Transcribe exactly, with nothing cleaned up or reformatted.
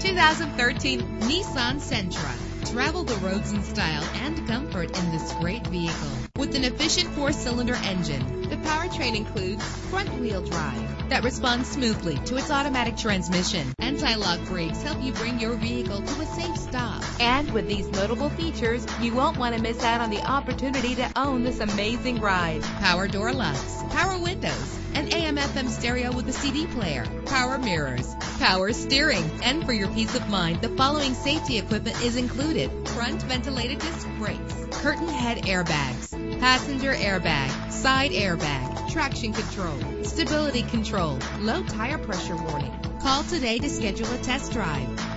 two thousand thirteen Nissan Sentra. Travel the roads in style and comfort in this great vehicle. With an efficient four-cylinder engine, the powertrain includes front-wheel drive that responds smoothly to its automatic transmission. Anti-lock brakes help you bring your vehicle to a safe stop. And with these notable features, you won't want to miss out on the opportunity to own this amazing ride. Power door locks, power windows, an A M F M stereo with a C D player, power mirrors, power steering. And for your peace of mind, the following safety equipment is included: front ventilated disc brakes, curtain head airbags, passenger airbag, side airbag, traction control, stability control, low tire pressure warning. Call today to schedule a test drive.